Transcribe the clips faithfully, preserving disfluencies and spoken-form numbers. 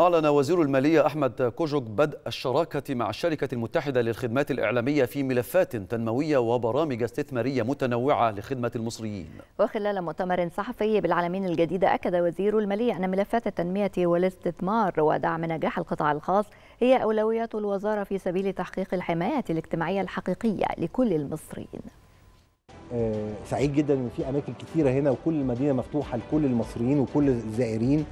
أعلن وزير المالية أحمد كوجوك بدء الشراكة مع الشركة المتحدة للخدمات الإعلامية في ملفات تنموية وبرامج استثمارية متنوعة لخدمة المصريين. وخلال مؤتمر صحفي بالعلمين الجديدة أكد وزير المالية أن ملفات التنمية والاستثمار ودعم نجاح القطاع الخاص هي أولويات الوزارة في سبيل تحقيق الحماية الاجتماعية الحقيقية لكل المصريين. سعيد جدا إن في أماكن كثيرة هنا وكل المدينة مفتوحة لكل المصريين وكل الزائرين،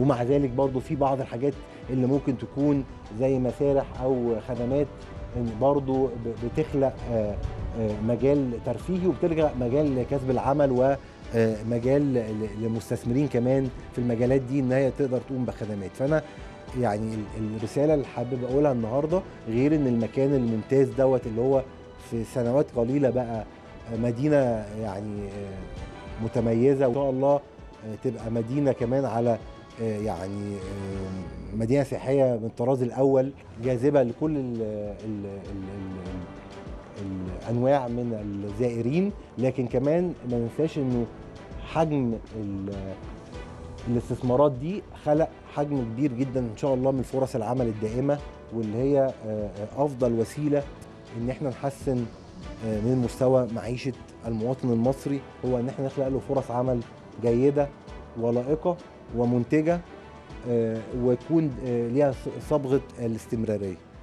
ومع ذلك برضو في بعض الحاجات اللي ممكن تكون زي مسارح أو خدمات برضو بتخلق مجال ترفيهي وبترجع مجال لكسب العمل ومجال للمستثمرين كمان في المجالات دي إن هي تقدر تقوم بخدمات. فأنا يعني الرسالة اللي حابب أقولها النهاردة غير إن المكان الممتاز دوت اللي هو في سنوات قليلة بقى مدينة يعني متميزة وإن شاء الله تبقى مدينة كمان على يعني مدينة سياحية من الطراز الأول جاذبة لكل ال ال ال الأنواع من الزائرين، لكن كمان ما ننساش إنه حجم الاستثمارات دي خلق حجم كبير جدا إن شاء الله من فرص العمل الدائمة، واللي هي أفضل وسيلة إن إحنا نحسن من مستوى معيشة المواطن المصري هو إن إحنا نخلق له فرص عمل جيدة ولائقة ومنتجة وتكون ليها صبغة الاستمرارية.